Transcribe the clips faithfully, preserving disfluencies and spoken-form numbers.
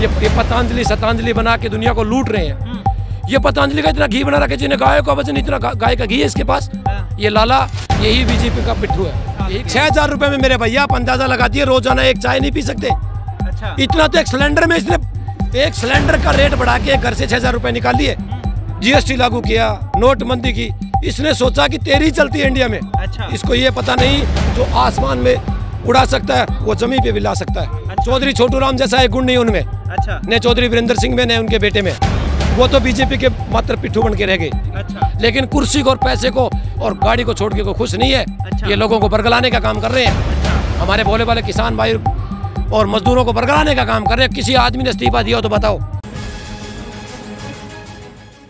ये, ये पतंजलि सतांजलि बना के दुनिया को लूट रहे हैं। ये पतंजलि का इतना घी बना रखे जिन्हें गायों का वजन इतना गा, गाय का घी है इसके पास। ये लाला यही बीजेपी का पिट्ठू है। छह हजार रुपए में मेरे भैया आप अंदाजा लगा दिए रोजाना एक चाय नहीं पी सकते। अच्छा। इतना तो एक सिलेंडर में इसने एक सिलेंडर का रेट बढ़ा के घर से छह हजार रुपए निकाल लिए। जीएसटी लागू किया, नोटबंदी की, इसने सोचा कि तेरी चलती है इंडिया में। अच्छा। इसको ये पता नहीं जो आसमान में उड़ा सकता है वो जमीन पे भी ला सकता है। अच्छा। चौधरी छोटू राम जैसा एक गुण नहीं उनमें। अच्छा। न चौधरी वीरेंद्र सिंह में, न उनके बेटे में। वो तो बीजेपी के मात्र पिट्ठू बन के रह गए। अच्छा। लेकिन कुर्सी को और पैसे को और गाड़ी को छोड़ के को खुश नहीं है। अच्छा। ये लोगों को बरगलाने का काम कर रहे हैं। अच्छा। हमारे भोले भाले किसान भाई और मजदूरों को बरगलाने का काम कर रहे हैं। किसी आदमी ने इस्तीफा दिया हो तो बताओ।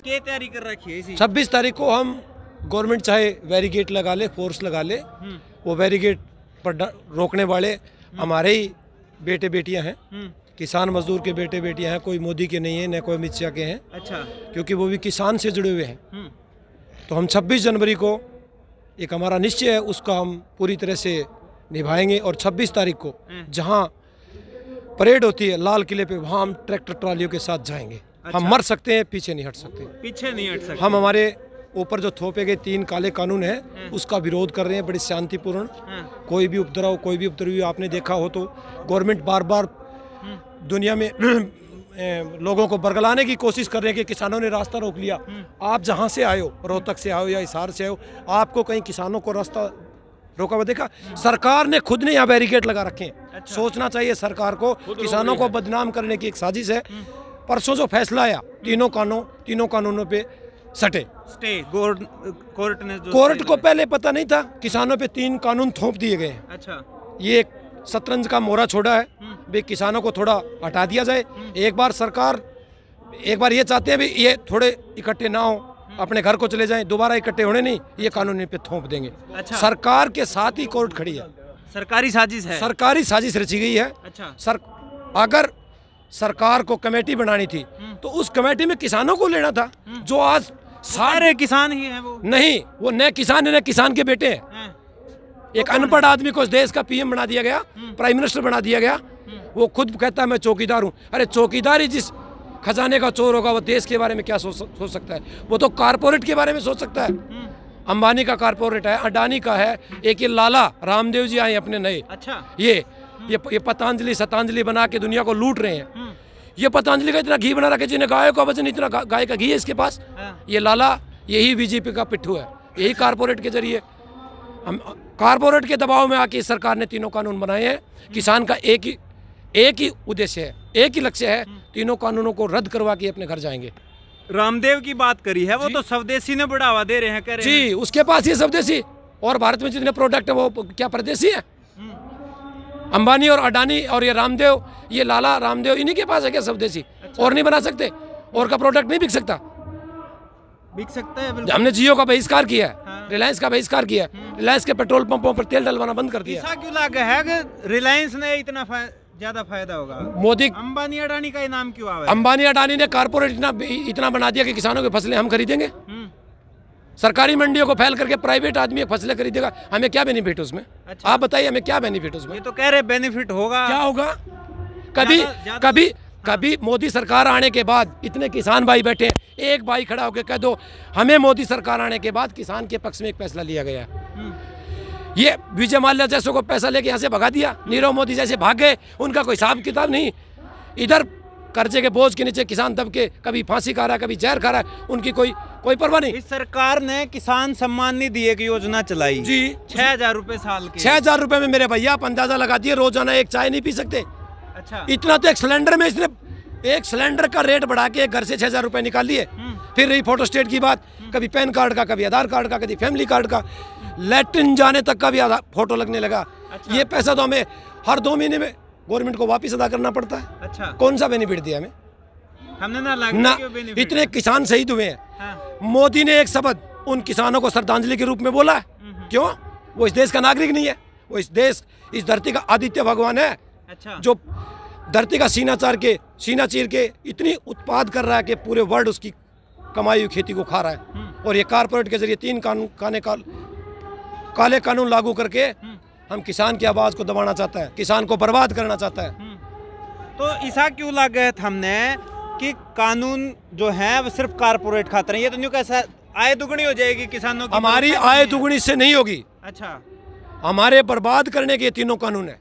क्या तैयारी कर रखी है? छब्बीस तारीख को हम गवर्नमेंट चाहे बैरिकेड लगा ले, फोर्स लगा ले, वो बैरिकेड पर रोकने वाले हमारे ही बेटे बेटियां हैं, किसान मजदूर के बेटे बेटियां हैं। कोई मोदी के नहीं है, न कोई अमित शाह के हैं। अच्छा। क्योंकि वो भी किसान से जुड़े हुए हैं। तो हम छब्बीस जनवरी को एक हमारा निश्चय है, उसका हम पूरी तरह से निभाएंगे। और छब्बीस तारीख को जहां परेड होती है लाल किले पे, वहां हम ट्रैक्टर ट्रॉलियों के साथ जाएंगे। अच्छा। हम मर सकते हैं, पीछे नहीं हट सकते, पीछे नहीं हट सकते। हम हमारे ऊपर जो थोपे गए तीन काले कानून हैं उसका विरोध कर रहे हैं बड़ी शांतिपूर्ण। कोई भी उपद्रव कोई भी उपद्रवी आपने देखा हो तो गवर्नमेंट बार बार दुनिया में लोगों को बरगलाने की कोशिश कर रहे हैं कि किसानों ने रास्ता रोक लिया। आप जहां से आए हो, रोहतक से आओ या हिसार से आओ, आपको कहीं किसानों को रास्ता रोका हुआ देखा? सरकार ने खुद ने यहाँ बैरिकेड लगा रखे हैं। अच्छा। सोचना चाहिए सरकार को, किसानों को बदनाम करने की एक साजिश है। परसों जो फैसला आया तीनों कानून तीनों कानूनों पे सटे स्टे कोर्ट ने कोर्ट को पहले पता नहीं था। किसानों पे तीन कानून थोप दिए गए हैं। अच्छा। ये एक शतरंज का मोरा छोड़ा है भी, किसानों को थोड़ा हटा दिया जाए। एक बार सरकार एक बार ये चाहते हैं भी ये थोड़े इकट्ठे ना हो, अपने घर को चले जाएं, दोबारा इकट्ठे होने नहीं, ये कानून पे थोप देंगे। अच्छा। सरकार के साथ ही कोर्ट खड़ी है। सरकारी साजिश है, सरकारी साजिश रची गई है। अच्छा। सर अगर सरकार को कमेटी बनानी थी तो उस कमेटी में किसानों को लेना था, जो आज सारे किसान ही हैं। वो नहीं, वो न किसान है न किसान के बेटे हैं। एक अनपढ़ आदमी को इस देश का पीएम बना दिया गया, प्राइम मिनिस्टर बना दिया गया। वो खुद कहता है मैं चौकीदार हूँ। अरे चौकीदार ही जिस खजाने का चोर होगा वो देश के बारे में क्या सोच सोच सकता है? वो तो कारपोरेट के बारे में सोच सकता है। अंबानी का कारपोरेट है, अडानी का है, एक ये लाला रामदेव जी आए अपने नए। अच्छा। ये ये ये पतंजलि सतांजलि बना के दुनिया को लूट रहे हैं। ये पतंजलि का इतना घी बना रखे जिन्हें गायों का वजन इतना गा, गाय का घी है इसके पास। ये लाला यही बीजेपी का पिट्ठू है। यही कारपोरेट के जरिए हम कारपोरेट के दबाव में आके सरकार ने तीनों कानून बनाए हैं। किसान का एक ही एक ही उद्देश्य है, एक ही लक्ष्य है, तीनों कानूनों को रद्द करवा के अपने घर जाएंगे। रामदेव की बात करी है, वो तो स्वदेशी ने बढ़ावा दे रहे हैं, कह रहे जी हैं। उसके पास ये स्वदेशी और भारत में जितने प्रोडक्ट है वो क्या परदेशी है? अंबानी और अडानी और ये रामदेव, ये लाला रामदेव, इन्हीं के पास है क्या स्वदेशी? अच्छा। और नहीं बना सकते, और का प्रोडक्ट नहीं बिक सकता? बिक सकता है। हमने जियो का बहिष्कार किया है। हाँ। रिलायंस का बहिष्कार किया है। रिलायंस के पेट्रोल पंपों पर तेल डलवाना बंद कर दिया। ऐसा क्यों लगा है कि रिलायंस ने इतना ज्यादा फायदा होगा? मोदी अंबानी अडानी का इनाम क्यों आया? अंबानी अडानी ने कारपोरेट इतना इतना बना दिया कि किसानों की फसलें हम खरीदेंगे। सरकारी मंडियों को फैल करके प्राइवेट आदमी फसलें खरीदेगा, हमें क्या बेनिफिट उसमें? अच्छा। आप बताइए हमें क्या बेनिफिट उसमें? ये तो कह रहे बेनिफिट होगा, क्या होगा? कभी जादा, कभी हाँ। कभी मोदी सरकार आने के बाद इतने किसान भाई बैठे, एक भाई खड़ा होकर कह दो हमें मोदी सरकार आने के बाद किसान के पक्ष में एक फैसला लिया गया। ये विजय माल्या जैसों को पैसा लेके यहाँ से भगा दिया, नीरव मोदी जैसे भाग गए, उनका कोई हिसाब किताब नहीं। इधर कर्जे के बोझ के नीचे किसान दब के कभी फांसी खा रहा है, कभी जहर खा रहा है, उनकी कोई कोई परवाह नहीं। इस सरकार ने किसान सम्मान निधि एक योजना चलाई जी, छह हजार रूपए साल के। छह हजार रूपए में मेरे भैया आप अंदाजा लगा दिए रोजाना एक चाय नहीं पी सकते। अच्छा। इतना तो एक सिलेंडर में इसने एक सिलेंडर का रेट बढ़ा के घर से छह हजार रूपए निकाल लिए। फिर रही फोटो स्टेट की बात, कभी पैन कार्ड का, कभी आधार कार्ड का, कभी फैमिली कार्ड का, लैट्रिन जाने तक का भी फोटो लगने लगा। ये पैसा तो हमें हर दो महीने में गवर्नमेंट को वापस अदा करना पड़ता है। अच्छा। कौन सा बेनिफिट दिया हमें? हमने ना लागत ना इतने किसान शहीद हुए हैं। हाँ। मोदी ने एक शब्द उन किसानों को श्रद्धांजलि के रूप में बोला है। क्यों? वो इस देश का नागरिक नहीं है, वो इस देश इस धरती का आदित्य भगवान है। अच्छा। जो धरती का सीना चार के सीना चीर के इतनी उत्पाद कर रहा है कि पूरे वर्ल्ड उसकी कमाई हुई खेती को खा रहा है। और ये कारपोरेट के जरिए तीन कानून काले कानून लागू करके हम किसान की आवाज को दबाना चाहता है, किसान को बर्बाद करना चाहता है। तो ऐसा क्यों लग गए हमने कि कानून जो है वो सिर्फ कारपोरेट खाते हैं? ये तो न्यू कैसा आय दुगनी हो जाएगी किसानों की? हमारी आय दुगनी से नहीं होगी। अच्छा, हमारे बर्बाद करने के तीनों कानून है।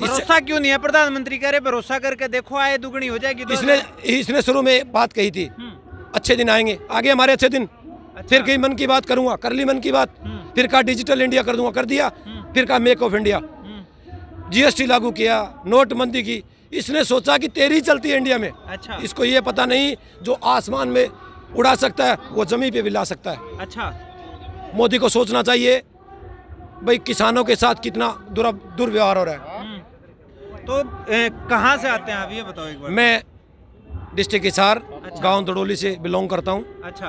भरोसा क्यों नहीं है? प्रधानमंत्री कह रहे भरोसा करके देखो आय दुगनी हो जाएगी। इसने इसने शुरू में बात कही थी अच्छे दिन आएंगे, आगे हमारे अच्छे दिन। अच्छा। फिर कहीं मन की बात करूंगा, कर ली मन की बात। फिर कहा डिजिटल इंडिया कर दूंगा, कर दिया। फिर कहा मेक ऑफ इंडिया, जीएसटी लागू किया, नोटबंदी की। इसने सोचा कि तेरी चलती है इंडिया में। अच्छा। इसको ये पता नहीं जो आसमान में उड़ा सकता है वो जमीन पे भी ला सकता है। अच्छा, मोदी को सोचना चाहिए भाई किसानों के साथ कितना दुर्व्यवहार हो रहा है। तो कहाँ से आते हैं आप ये बताओ एक बार। मैं डिस्ट्रिक्ट हिसार, अच्छा, गांव दड़ोली से बिलोंग करता हूँ। अच्छा,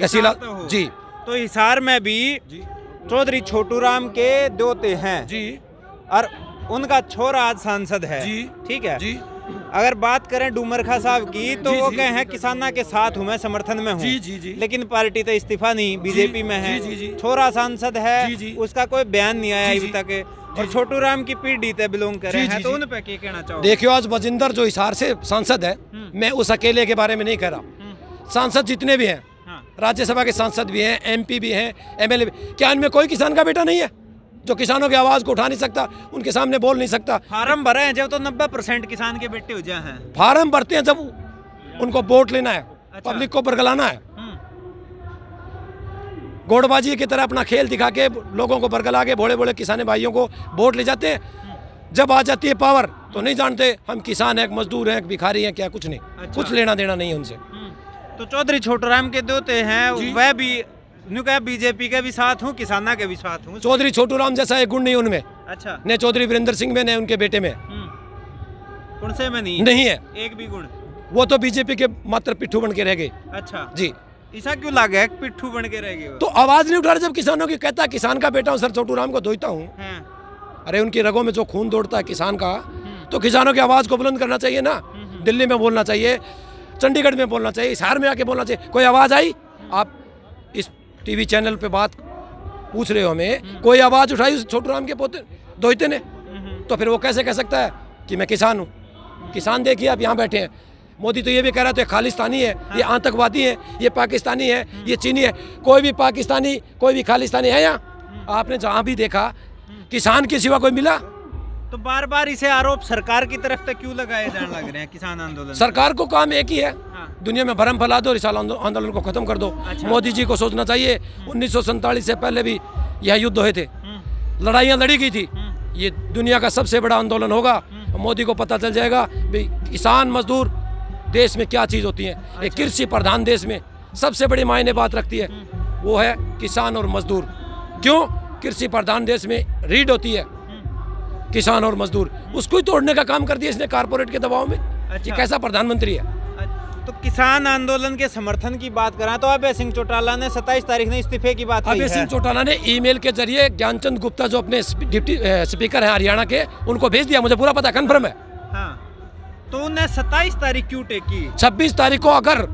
तहसील तो जी। तो हिसार में भी चौधरी छोटू राम के दोते हैं जी, और उनका छोरा आज सांसद है जी। ठीक है जी। अगर बात करें डूमरखा साहब की तो वो कहे हैं किसाना के साथ हूँ, मैं समर्थन में हूँ जी, जी, जी। लेकिन पार्टी तो इस्तीफा नहीं, बीजेपी में है, जी, जी, जी। छोरा सांसद है जी, जी। उसका कोई बयान नहीं आया अभी तक, और छोटू राम की पीढ़ी से बिलोंग कर रहे हैं, तो उन पे क्या कहना चाहो? देखियो, आज बजिंदर जो हिसार से सांसद है, मैं उस अकेले के बारे में नहीं कह रहा। सांसद जितने भी हैं, राज्यसभा के सांसद भी हैं, एमपी भी हैं, एमएलए, क्या इनमें कोई किसान का बेटा नहीं है जो किसानों की आवाज को उठा नहीं सकता, उनके सामने बोल नहीं सकता? फार्म भरे हैं जब तो नब्बे परसेंट किसान के बेटे हो जाए हैं। फार्म भरते हैं जब उनको वोट लेना है। अच्छा। पब्लिक को बरगलाना है, गोड़बाजी की तरह अपना खेल दिखा के लोगों को बरगला के भोले भोले किसान भाइयों को वोट ले जाते हैं। जब आ जाती है पावर तो नहीं जानते हम किसान हैं, मजदूर हैं, भिखारी हैं, क्या कुछ नहीं, कुछ लेना देना नहीं है उनसे। तो चौधरी छोटू राम के दोते हैं, वह भी बीजेपी के भी साथ हूँ, किसाना के भी साथ हूँ। चौधरी छोटू राम जैसा एक गुण नहीं उनमें। अच्छा। न चौधरी वीरेंद्र सिंह में, न उनके बेटे में, उनसे में नहीं नहीं है एक भी गुण। वो तो बीजेपी के मात्र पिट्ठू बन के रह गए। अच्छा जी। ऐसा क्यों लगा है? पिट्ठू बन के रह गए तो आवाज नहीं उठा रहे। जब किसानों की कहता किसान का बेटा हूँ, सर छोटू राम को धोता हूँ, अरे उनकी रगों में जो खून दौड़ता है किसान का, तो किसानों की आवाज को बुलंद करना चाहिए ना। दिल्ली में बोलना चाहिए, चंडीगढ़ में बोलना चाहिए, हिसार में आके बोलना चाहिए। कोई आवाज आई? आप इस टीवी चैनल पे बात पूछ रहे हो हमें, कोई आवाज उठाई उस छोटू राम के पोते दोहते ने? तो फिर वो कैसे कह सकता है कि मैं किसान हूँ? किसान देखिए आप यहाँ बैठे हैं। मोदी तो ये भी कह रहा है तो खालिस्तानी है, ये आतंकवादी है, ये पाकिस्तानी है, ये चीनी है। कोई भी पाकिस्तानी, कोई भी खालिस्तानी है यहाँ? आपने जहाँ भी देखा किसान के सिवा कोई मिला? तो बार बार इसे आरोप सरकार की तरफ से क्यों लगाए जाने लग रहे हैं किसान आंदोलन? सरकार को काम एक ही है, दुनिया में भ्रम फैला दो, किसान आंदोलन को खत्म कर दो। अच्छा। मोदी जी को सोचना चाहिए, उन्नीस सौ सैंतालीस से पहले भी यह युद्ध हुए थे, लड़ाइयाँ लड़ी गई थी। ये दुनिया का सबसे बड़ा आंदोलन होगा, मोदी को पता चल जाएगा भाई किसान मजदूर देश में क्या चीज़ होती है। ये कृषि प्रधान देश में सबसे बड़ी मायने बात रखती है, वो है किसान और मजदूर। क्यों? कृषि प्रधान देश में रीढ़ होती है किसान और मजदूर, उसको ही तोड़ने का काम कर दिया इसने कारपोरेट के दबाव में। अच्छा। कैसा प्रधानमंत्री है? तो किसान आंदोलन के समर्थन की बात करें तो अभय सिंह चौटाला ने सत्ताईस तारीख ने इस्तीफे की बात की है। अभय सिंह चौटाला ने ईमेल के जरिए ज्ञान चंद गुप्ता जो अपने डिप्टी स्पीकर हैं हरियाणा के, उनको भेज दिया। मुझे पूरा पता, कन्फर्म है। हाँ। तो उन्हें सत्ताईस तारीख क्यों टेकी? छब्बीस तारीख को अगर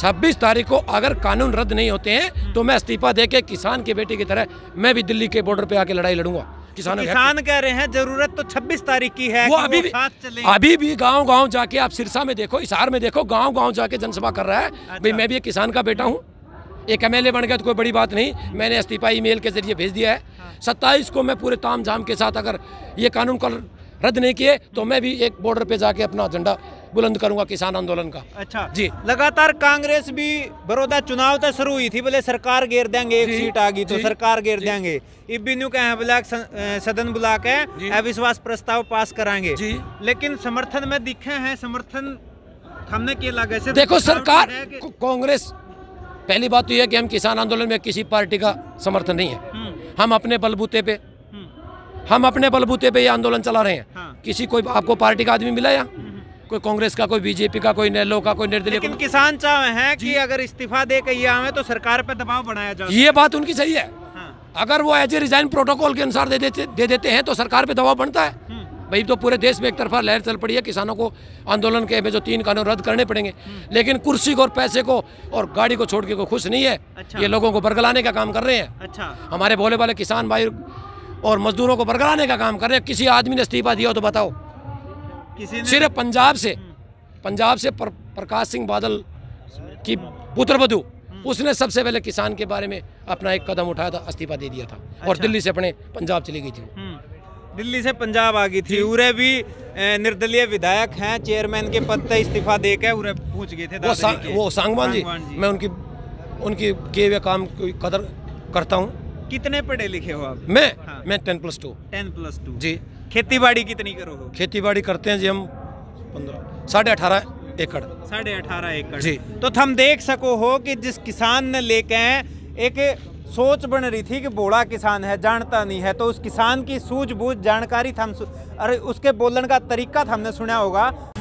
छब्बीस तारीख को अगर कानून रद्द नहीं होते हैं तो मैं इस्तीफा दे के किसान के बेटे की तरह मैं भी दिल्ली के बॉर्डर पे आके लड़ाई लड़ूंगा। किसान किसान कह रहे हैं जरूरत तो छब्बीस तारीख की है। वो अभी वो भी अभी भी गांव गांव जाके आप सिरसा में देखो, हिसार में देखो, गांव गांव जाके जनसभा कर रहा है। अच्छा। भाई मैं भी एक किसान का बेटा हूँ, एक एमएलए बन गया तो कोई बड़ी बात नहीं। मैंने इस्तीफा ईमेल के जरिए भेज दिया है। सत्ताईस को मैं पूरे ताम झाम के साथ अगर ये कानून को रद्द नहीं किए तो मैं भी एक बॉर्डर पे जाके अपना झंडा बुलंद करूंगा किसान आंदोलन का। अच्छा जी। लगातार कांग्रेस भी बड़ौदा चुनाव तक शुरू हुई थी, बोले सरकार घेर देंगे, एक सीट आ गई तो सरकार घेर देंगे, इबिनू का है ब्लॉक सदन बुला के अविश्वास प्रस्ताव पास कराएंगे, लेकिन समर्थन में दिखे हैं। समर्थन हमने के लगा है देखो सरकार कांग्रेस। पहली बात यह है कि हम किसान आंदोलन में किसी पार्टी का समर्थन नहीं है। हम अपने बलबूते पे हम अपने बलबूते पे ये आंदोलन चला रहे हैं। किसी कोई आपको पार्टी का आदमी मिला यहाँ? कोई कांग्रेस का, कोई बीजेपी का, कोई नेलो का, कोई निर्दलीय। लेकिन किसान चाहे हैं कि अगर इस्तीफा दे के ये आवे तो सरकार पे दबाव बनाया जाए। ये बात उनकी सही है। हाँ। अगर वो एज ए रिजाइन प्रोटोकॉल के अनुसार दे देते दे देते हैं तो सरकार पे दबाव बनता है भाई। तो पूरे देश में एक तरफा लहर चल पड़ी है, किसानों को आंदोलन के में जो तीन कानून रद्द करने पड़ेंगे, लेकिन कुर्सी को और पैसे को और गाड़ी को छोड़ के कोई खुश नहीं है। ये लोगों को बरगलाने का काम कर रहे हैं, हमारे भोले भाले किसान भाई और मजदूरों को बरगलाने का काम कर रहे हैं। किसी आदमी ने इस्तीफा दिया तो बताओ सिर्फ पंजाब से पंजाब से पर, प्रकाश सिंह बादल की पुत्रवधू, उसने सबसे पहले किसान के बारे में अपना एक कदम उठाया था, इस्तीफा दे दिया था। अच्छा। और दिल्ली से अपने पंजाब चली गई थी, दिल्ली से पंजाब आ गई थी। उरे भी निर्दलीय विधायक हैं, चेयरमैन के पद से इस्तीफा देकर उरे पहुंच गए थे। वो, सा, वो सांगवान जी, मैं उनकी उनकी किए हुए काम की कदर करता हूँ। कितने पढ़े लिखे हो आप? मैं हाँ। मैं ten plus two ten plus two जी। खेती बाड़ी कितनी करो? खेती बाड़ी करते हैं जी हम पंद्रह साढ़े अठारह एकड़ साढ़े अठारह एकड़ जी। तो तुम देख सको हो कि जिस किसान ने लेके एक सोच बन रही थी कि बोड़ा किसान है, जानता नहीं है, तो उस किसान की सूझबूझ, जानकारी थम और उसके बोलने का तरीका हमने सुना होगा।